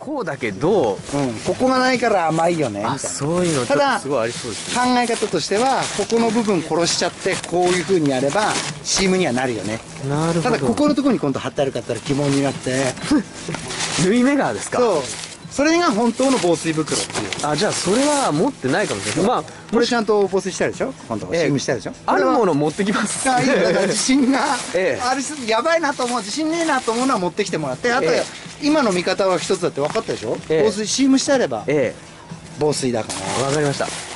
こうだけど、うん、ここがないから甘いよねみたいな、そういうのただすごいありそうです、ね、考え方としてはここの部分殺しちゃってこういう風にやればシームにはなるよね。なるほど。ただここのところに今度貼ってあるかったら疑問になって縫い目がですか。そう、それが本当の防水袋っていう。あ、じゃあそれは持ってないかもしれない。まあこれちゃんと防水してあるでしょ、今度シームしてあるでしょ。あるもの持ってきます。あ、いいよ。だから自信がある人、やばいなと思う、自信ねえなと思うのは持ってきてもらって、あと今の見方は一つだって分かったでしょ。防水シームしてあれば防水だから。分かりました。